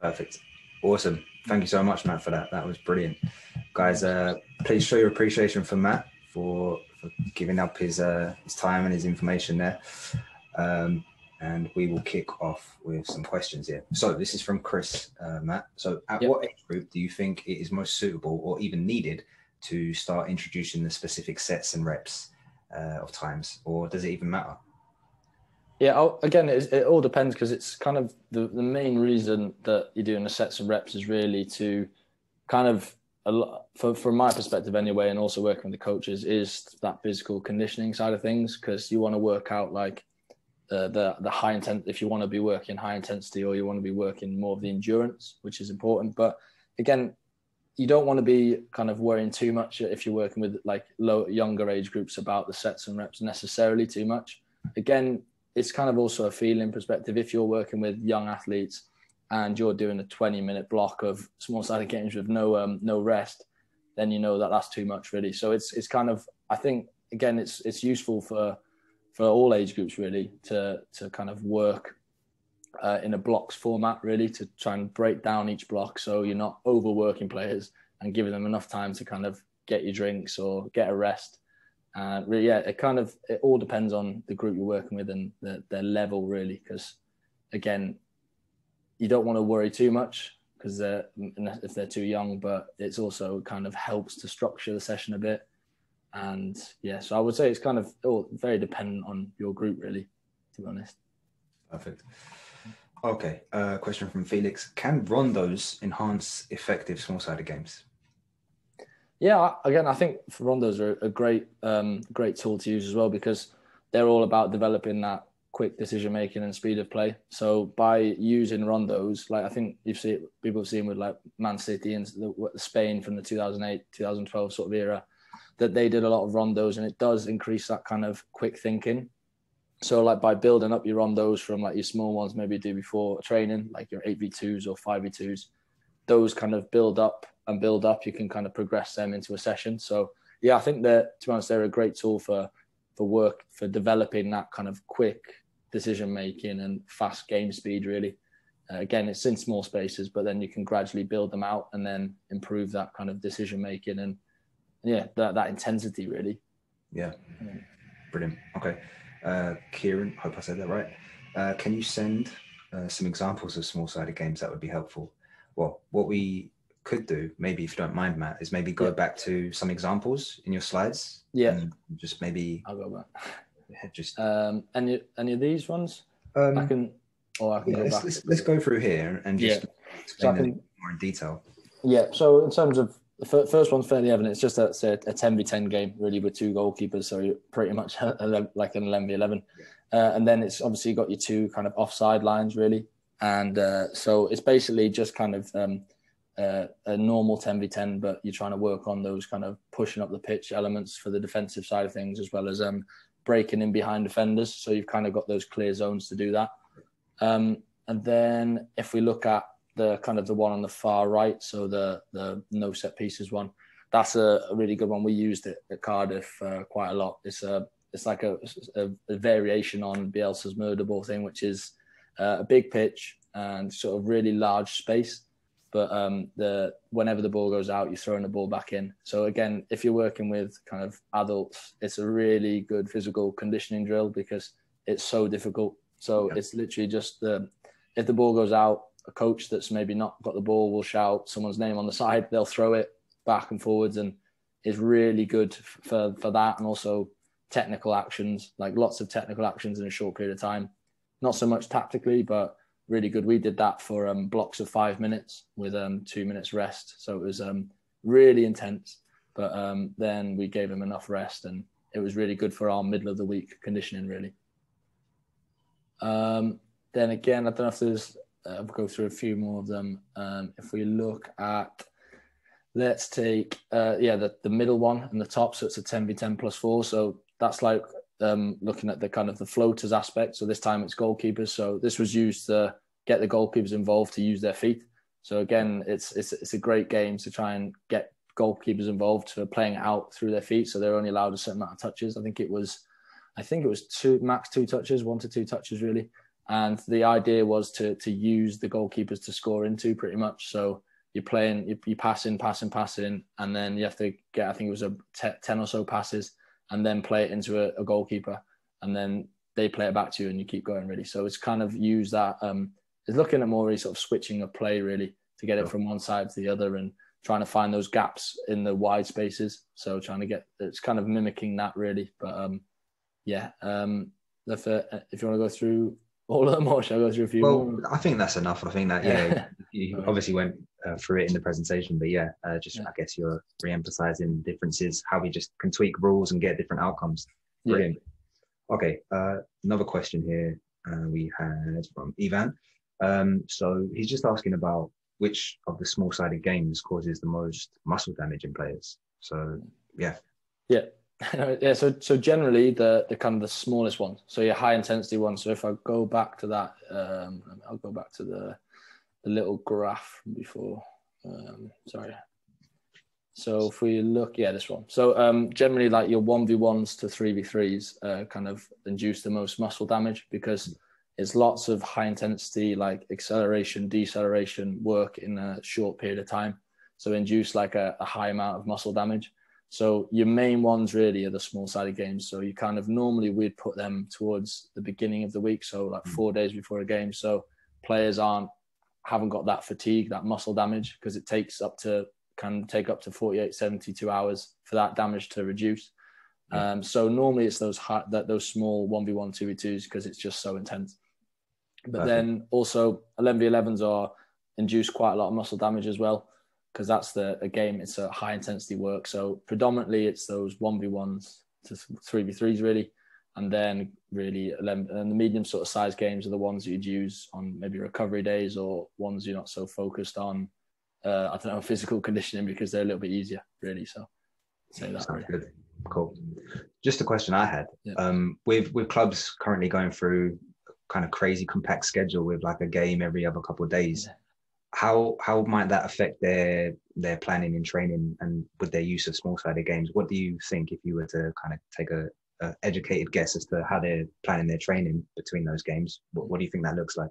Perfect. Awesome. Thank you so much, Matt, for that. That was brilliant. Guys, please show your appreciation for Matt for giving up his time and his information there. And we will kick off with some questions here. So this is from Chris, Matt. So at what age group do you think it is most suitable or even needed to start introducing the specific sets and reps of times, or does it even matter? Yeah, again, it all depends, because it's kind of the main reason that you're doing the sets and reps is really to kind of, from my perspective anyway, and also working with the coaches, is that physical conditioning side of things, because you want to work out like the high intent, if you want to be working high intensity or you want to be working more of the endurance, which is important. But again, you don't want to be kind of worrying too much if you're working with like younger age groups about the sets and reps necessarily too much. Again, it's kind of also a feeling perspective. If you're working with young athletes and you're doing a 20-minute block of small-sided games with no rest, then you know that that's too much, really. So it's kind of, I think, again, it's useful for all age groups, really, to kind of work in a blocks format, really, to try and break down each block so you're not overworking players and giving them enough time to kind of get your drinks or get a rest. Really, yeah, it all depends on the group you're working with and their level, really, because again, you don't want to worry too much because if they're too young, but it's also kind of helps to structure the session a bit. And yeah, so I would say it's kind of very dependent on your group, really, to be honest. Perfect. Okay, question from Felix. Can rondos enhance effective small-sided games? Yeah, again, I think rondos are a great tool to use as well, because they're all about developing that quick decision-making and speed of play. So by using rondos, like I think people have seen with like Man City and Spain from the 2008, 2012 sort of era, that they did a lot of rondos, and it does increase that kind of quick thinking. So like by building up your rondos from like your small ones, maybe you do before training, like your 8v2s or 5v2s, those kind of build up, you can kind of progress them into a session. So yeah, I think that, to be honest, they're a great tool for developing that kind of quick decision making and fast game speed, really. Again, it's in small spaces, but then you can gradually build them out and then improve that kind of decision making and yeah, that intensity, really. Yeah. Brilliant. Okay, Kieran, hope I said that right. Can you send some examples of small-sided games? That would be helpful. Well, what we could do, maybe if you don't mind, Matt, is maybe go back to some examples in your slides. Yeah. And just maybe. I'll go back. Yeah, just any of these ones? I can go back. Let's go through here and just explain them more in detail. Yeah. So in terms of the first one's fairly evident. It's just that a 10v10 game, really, with two goalkeepers. So you're pretty much like an 11v11. Yeah. And then it's obviously got your two kind of offside lines, really. And so it's basically just kind of a normal 10v10, but you're trying to work on those kind of pushing up the pitch elements for the defensive side of things, as well as breaking in behind defenders. So you've kind of got those clear zones to do that. And then if we look at the kind of the one on the far right, so the no set pieces one, that's a really good one. We used it at Cardiff quite a lot. It's like a variation on Bielsa's murder ball thing, which is a big pitch and sort of really large space, but whenever the ball goes out, you're throwing the ball back in. So again, if you're working with kind of adults, it's a really good physical conditioning drill because it's so difficult. So it's literally just if the ball goes out, a coach that's maybe not got the ball will shout someone's name on the side, they'll throw it back and forwards, and it's really good for that. And also technical actions, like lots of technical actions in a short period of time. Not so much tactically, but really good. We did that for blocks of 5 minutes with 2 minutes rest. So it was really intense, but then we gave them enough rest, and it was really good for our middle of the week conditioning, really. Then again, I don't know if there's... I'll go through a few more of them. If we look at, let's take, the middle one and the top. So it's a 10v10 plus four. So that's like looking at the kind of the floaters aspect. So this time it's goalkeepers. So this was used to get the goalkeepers involved to use their feet. So again, it's a great game to try and get goalkeepers involved for playing out through their feet. So they're only allowed a certain amount of touches. I think it was max 2 touches, 1 to 2 touches, really. And the idea was to use the goalkeepers to score into, pretty much. So you're playing, you're passing, and then you have to get, I think it was 10 or so passes, and then play it into a goalkeeper, and then they play it back to you, and you keep going, really. So it's kind of use that, it's looking at more really sort of switching of play, really, to get it from one side to the other, and trying to find those gaps in the wide spaces. So trying to get, it's kind of mimicking that, really. But if you want to go through all of them, or shall I go through a few more? I think that's enough. I think that, you obviously went through it in the presentation, but I guess you're re-emphasizing differences, how we just can tweak rules and get different outcomes. Brilliant. Yeah. Okay, another question here we had from Ivan. So he's just asking about which of the small-sided games causes the most muscle damage in players. So, yeah. So generally the kind of the smallest ones. So your high intensity ones. So if I go back to that, I'll go back to the little graph before. Sorry. So if we look, this one. So generally, like your 1v1s to 3v3s kind of induce the most muscle damage, because it's lots of high intensity, like acceleration, deceleration work in a short period of time. So induce like a high amount of muscle damage. So your main ones really are the small sided games. So you kind of normally we'd put them towards the beginning of the week. So like 4 days before a game. So players haven't got that fatigue, that muscle damage, because it can take up to 48, 72 hours for that damage to reduce. Yeah. So normally it's those small 1v1, 2v2s, because it's just so intense. But then also 11v11s induce quite a lot of muscle damage as well, because that's a game, it's a high intensity work. So predominantly it's those 1v1s to 3v3s really. And then really 11, and the medium sort of size games are the ones that you'd use on maybe recovery days, or ones you're not so focused on, physical conditioning, because they're a little bit easier really. So say that. Sounds good. Cool. Just a question I had, with clubs currently going through kind of crazy compact schedule with like a game every other couple of days, how might that affect their planning and training, and with their use of small-sided games? What do you think, if you were to kind of take a educated guess as to how they're planning their training between those games, what do you think that looks like?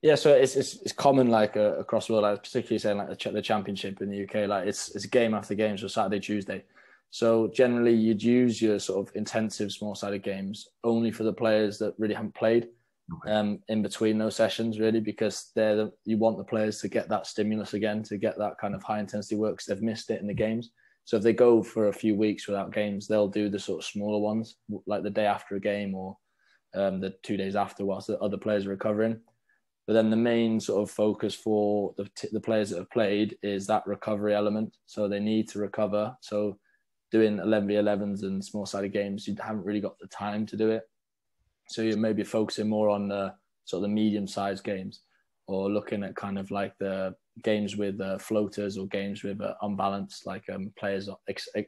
Yeah, so it's common, like across the world, like particularly saying like the championship in the UK, like it's game after game, so Saturday, Tuesday. So generally you'd use your sort of intensive small-sided games only for the players that really haven't played in between those sessions, really, because you want the players to get that stimulus again, to get that kind of high-intensity work, because they've missed it in the games. So if they go for a few weeks without games, they'll do the sort of smaller ones, like the day after a game, or the 2 days after, whilst the other players are recovering. But then the main sort of focus for the players that have played is that recovery element. So they need to recover. So doing 11v11s and small-sided games, you haven't really got the time to do it. So you're maybe focusing more on the sort of the medium-sized games, or looking at kind of like the games with floaters, or games with unbalanced, like players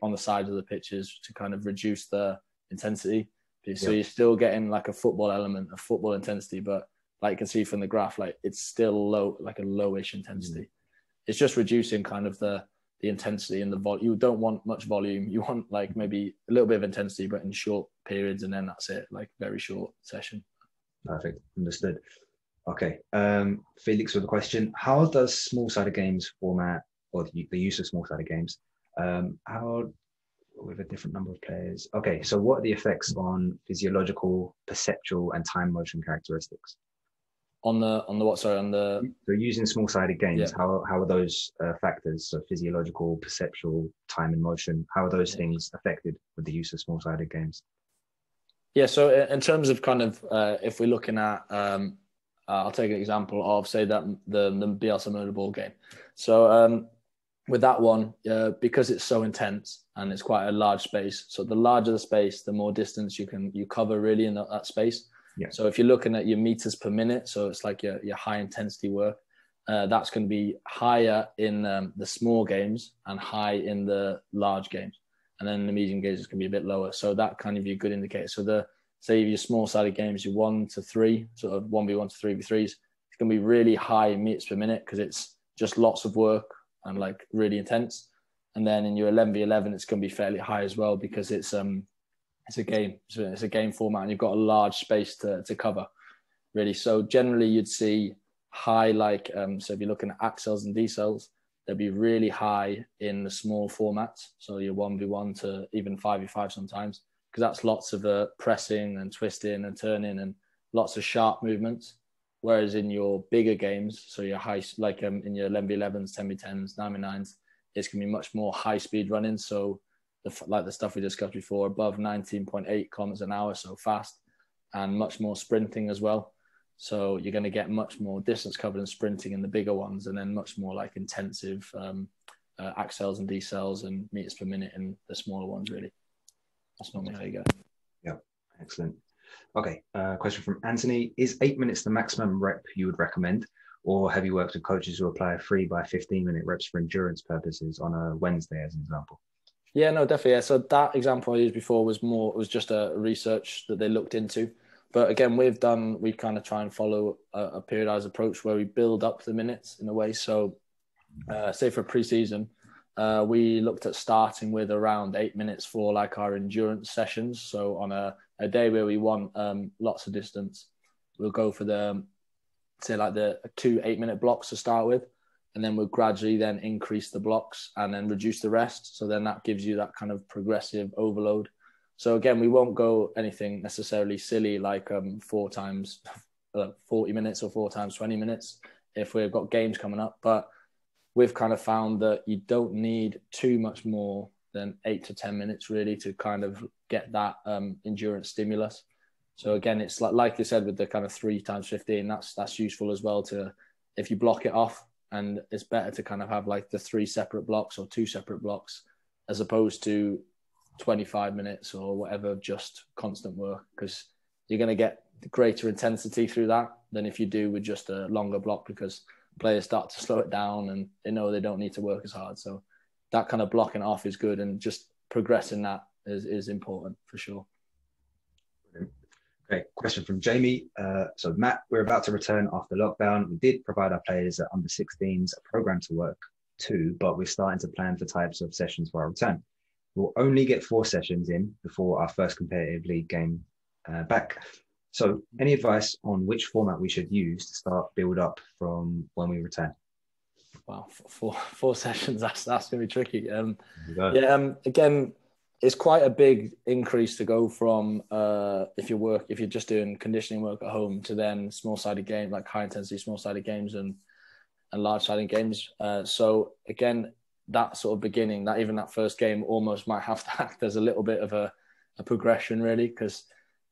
on the side of the pitches, to kind of reduce the intensity. So you're still getting like a football element, a football intensity, but like you can see from the graph, like it's still low, like a lowish intensity. It's just reducing kind of the intensity and the volume. You don't want much volume. You want like maybe a little bit of intensity, but in short periods, and then that's it, like very short session. Perfect. Understood. Okay. Felix with a question. How does small-sided games format, or the use of small-sided games, with a different number of players? Okay. So what are the effects on physiological, perceptual, and time motion characteristics? So using small-sided games, how are those factors, so physiological, perceptual, time and motion, how are those things affected with the use of small-sided games? Yeah, so in terms of kind of, if we're looking at, I'll take an example of, say, that the Bielsa Murderball game. So with that one, because it's so intense and it's quite a large space, so the larger the space, the more distance you cover really in that space. Yeah. So if you're looking at your meters per minute, so it's like your high intensity work, that's going to be higher in the small games and high in the large games. And then the medium games is going to be a bit lower. So that kind of be a good indicator. So say your small sided games, your 1 to 3, sort of 1v1 to 3v3s, it's going to be really high in meters per minute, because it's just lots of work and like really intense. And then in your 11v11, it's going to be fairly high as well, because it's a game format, and you've got a large space to cover. really. So generally you'd see high, like, so if you're looking at ACT cells and D cells, they'd be really high in the small formats. So your 1v1 to even 5v5 sometimes, because that's lots of pressing and twisting and turning and lots of sharp movements. Whereas in your bigger games, so your high, like in your 11v11s, 10v10s, 9v9s, it's going to be much more high speed running. So like the stuff we discussed before, above 19.8 kilometers an hour, so fast, and much more sprinting as well. So you're going to get much more distance covered and sprinting in the bigger ones, and then much more like intensive ACT cells and D cells and meters per minute in the smaller ones, really. That's normally how you go. Yeah, excellent. Okay, question from Anthony. Is 8 minutes the maximum rep you would recommend, or have you worked with coaches who apply 3 by 15-minute reps for endurance purposes on a Wednesday, as an example? Yeah, no, definitely. Yeah. So that example I used before was more, it was just a research that they looked into. But again, we kind of try and follow a periodized approach where we build up the minutes in a way. So say for preseason, we looked at starting with around 8 minutes for like our endurance sessions. So on a day where we want lots of distance, we'll go for the, say like the 2 8-minute blocks to start with. And then we'll gradually then increase the blocks and then reduce the rest. So then that gives you that kind of progressive overload. So again, we won't go anything necessarily silly like 4 times 40 minutes or 4 times 20 minutes if we've got games coming up. But we've kind of found that you don't need too much more than 8 to 10 minutes really to kind of get that endurance stimulus. So again, it's like you said with the kind of 3 times 15, that's useful as well to, if you block it off. And it's better to kind of have like the 3 separate blocks or 2 separate blocks as opposed to 25 minutes or whatever, just constant work, because you're going to get greater intensity through that than if you do with just a longer block, because players start to slow it down and they know they don't need to work as hard. So that kind of blocking off is good, and just progressing that is important for sure. Great. Question from Jamie. So Matt, we're about to return after lockdown. We did provide our players at under 16s a program to work to, but we're starting to plan for types of sessions for our return. We'll only get 4 sessions in before our first competitive league game back. So any advice on which format we should use to start build up from when we return? Wow, four sessions, that's going to be tricky. Again, it's quite a big increase to go from if you're just doing conditioning work at home to then small-sided game, like high-intensity small-sided games and large-sided games. So again, that sort of beginning, that even that first game almost might have to act as a little bit of a progression really, because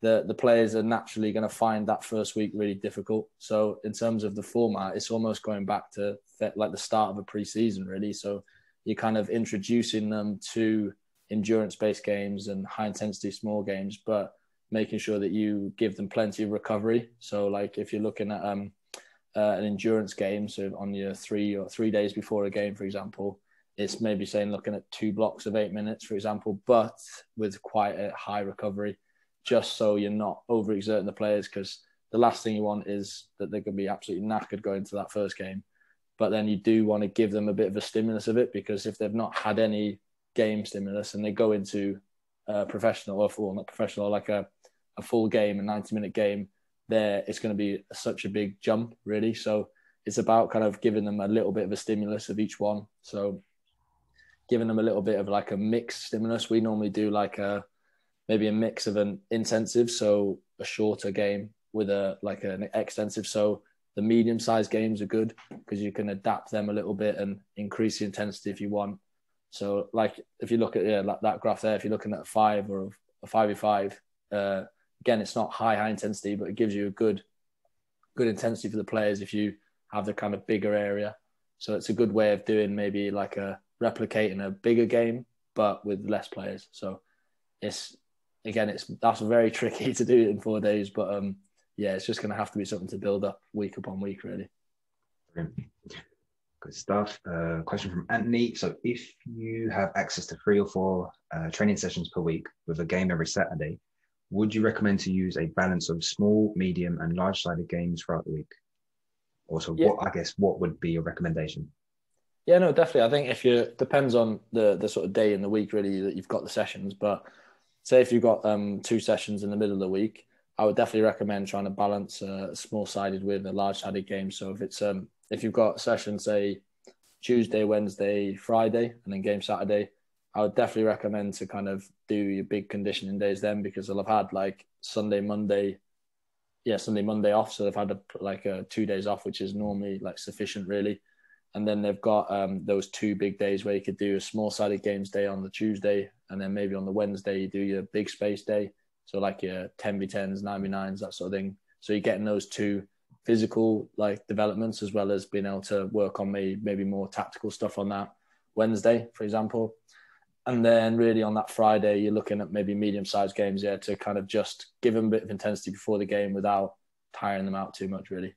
the players are naturally going to find that first week really difficult. So in terms of the format, it's almost going back to like the start of a pre-season really. So you're kind of introducing them to endurance-based games and high-intensity small games, but making sure that you give them plenty of recovery. So, like if you're looking at an endurance game, so on your 3 or 3 days before a game, for example, it's maybe saying looking at 2 blocks of 8 minutes, for example, but with quite a high recovery, just so you're not overexerting the players, because the last thing you want is that they're going to be absolutely knackered going into that first game. But then you do want to give them a bit of a stimulus of it, because if they've not had any game stimulus and they go into a full game, a 90-minute game, there it's going to be such a big jump really. So it's about kind of giving them a little bit of a stimulus of each one, so giving them a little bit of like a mixed stimulus. We normally do like maybe a mix of an intensive, so a shorter game, with an extensive, so the medium-sized games are good because you can adapt them a little bit and increase the intensity if you want. So like if you look at like that graph there, if you're looking at 5 or a 5v5, again, it's not high intensity, but it gives you a good intensity for the players if you have the kind of bigger area. So it's a good way of doing maybe like replicating a bigger game, but with less players. So that's very tricky to do in 4 days, but it's just going to have to be something to build up week upon week really. Good stuff. Question from Anthony. So if you have access to 3 or 4 training sessions per week with a game every Saturday, would you recommend to use a balance of small, medium and large-sided games throughout the week? Also, yeah. What would be your recommendation? Yeah, no, definitely. I think depends on the sort of day in the week really that you've got the sessions, but say if you've got 2 sessions in the middle of the week, I would definitely recommend trying to balance a small-sided with a large-sided game. So if it's if you've got sessions, say, Tuesday, Wednesday, Friday, and then game Saturday, I would definitely recommend to kind of do your big conditioning days then, because they'll have had like Sunday, Monday off. So they've had like 2 days off, which is normally like sufficient really. And then they've got those two big days where you could do a small-sided games day on the Tuesday, and then maybe on the Wednesday you do your big space day. So like your 10v10s, 9v9s, that sort of thing. So you're getting those two physical like developments, as well as being able to work on maybe more tactical stuff on that Wednesday, for example. And then really on that Friday, you're looking at maybe medium-sized games to kind of just give them a bit of intensity before the game without tiring them out too much, really.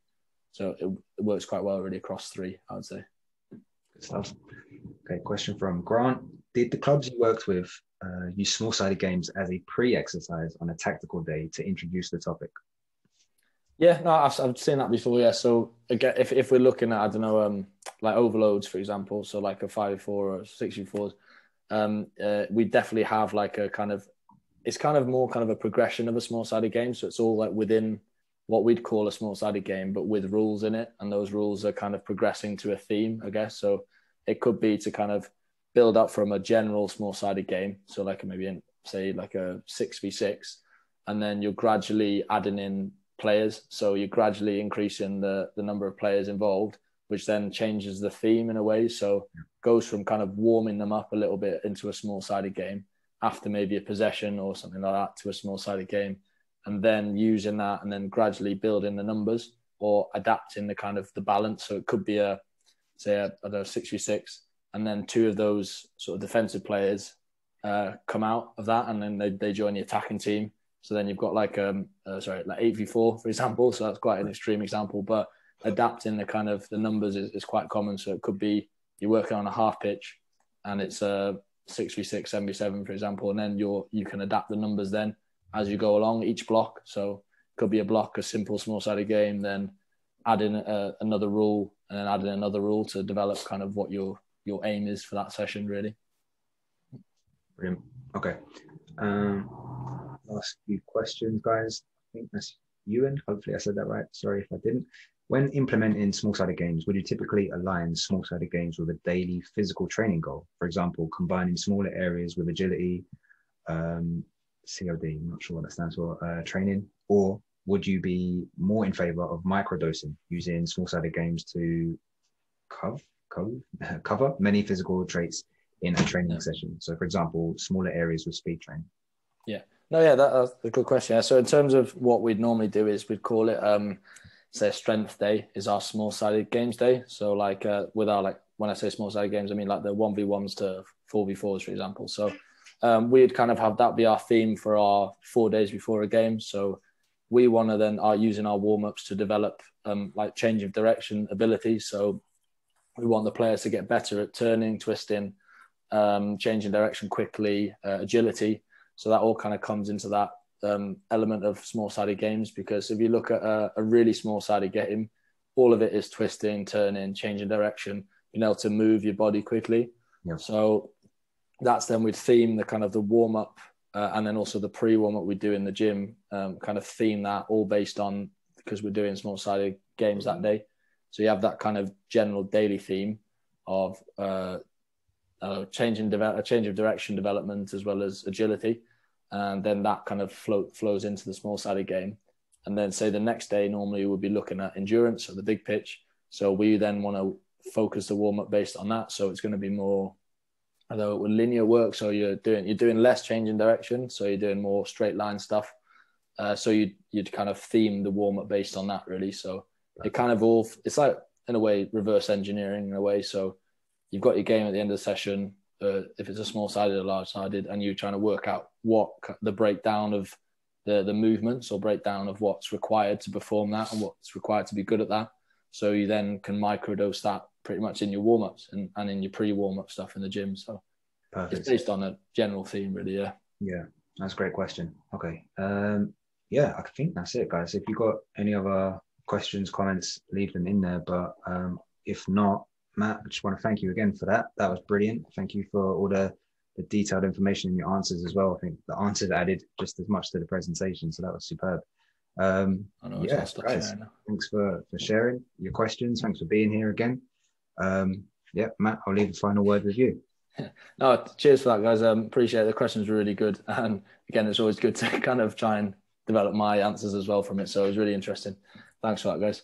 So it works quite well, really, across three, I would say. Good stuff. Okay, question from Grant. Did the clubs you worked with use small-sided games as a pre-exercise on a tactical day to introduce the topic? Yeah, no, I've seen that before, yeah. So again, if we're looking at, I don't know, like overloads, for example, so like a 5v4 or 6v4s, we definitely have like a kind of, it's kind of more kind of a progression of a small-sided game. So it's all like within what we'd call a small-sided game, but with rules in it. And those rules are kind of progressing to a theme, I guess. So it could be to kind of build up from a general small-sided game. So like maybe in, say like a 6v6, and then you're gradually adding in players. So you're gradually increasing the number of players involved, which then changes the theme in a way. So goes from kind of warming them up a little bit into a small-sided game after maybe a possession or something like that to a small-sided game, and then using that and then gradually building the numbers or adapting the kind of the balance. So it could be a 6v6, and then two of those sort of defensive players come out of that, and then they join the attacking team. So then you've got like 8v4, for example. So that's quite an extreme example, but adapting the kind of the numbers is quite common. So it could be you're working on a half pitch and it's a 6v6, 7v7, for example, and then you can adapt the numbers then as you go along each block. So it could be a block, a simple small-sided game, then adding another rule, and then adding another rule to develop kind of what your aim is for that session, really. Brilliant. Okay. Last few questions, guys. I think that's Ewan. Hopefully I said that right. Sorry if I didn't. When implementing small-sided games, would you typically align small-sided games with a daily physical training goal? For example, combining smaller areas with agility, COD, not sure what that stands for, training, or would you be more in favor of microdosing, using small-sided games to cover many physical traits in a training session? So, for example, smaller areas with speed training. Yeah. No, yeah, that's a good question. Yeah. So in terms of what we'd normally do is we'd call it... say strength day is our small-sided games day. So like with our, like when I say small-sided games, I mean like the 1v1s to 4v4s, for example. So we'd kind of have that be our theme for our 4 days before a game. So we want to then are using our warm-ups to develop like change of direction ability. So we want the players to get better at turning, twisting, changing direction quickly, agility. So that all kind of comes into that element of small-sided games, because if you look at a really small-sided game, all of it is twisting, turning, changing direction, being able to move your body quickly. Yeah. So that's then we'd theme the kind of the warm-up and then also the pre-warm-up we do in the gym, kind of theme that all based on, because we're doing small-sided games that day. So you have that kind of general daily theme of change of direction development as well as agility. And then that kind of flows into the small-sided game. And then say the next day, normally we'll be looking at endurance or the big pitch. So we then want to focus the warm-up based on that. So it's going to be more, although with linear work, so you're doing less change in direction. So you're doing more straight line stuff. So you'd kind of theme the warm-up based on that, really. So it kind of all, it's like, in a way, reverse engineering in a way. So you've got your game at the end of the session, if it's a small-sided or large-sided, and you're trying to work out what the breakdown of the movements or breakdown of what's required to perform that and what's required to be good at that. So you then can microdose that pretty much in your warm-ups and in your pre-warm-up stuff in the gym. So Perfect. It's based on a general theme, really, yeah. Yeah, that's a great question. Okay. Yeah, I think that's it, guys. If you've got any other questions, comments, leave them in there. But if not, Matt, I just want to thank you again for that. That was brilliant. Thank you for all the detailed information in your answers as well. I think the answers added just as much to the presentation, so that was superb. Guys, thanks for sharing your questions. Thanks for being here again. Matt, I'll leave the final word with you. Yeah. No, cheers for that, guys. Appreciate it. The questions were really good, and again, it's always good to kind of try and develop my answers as well from it. So it was really interesting. Thanks for that, guys.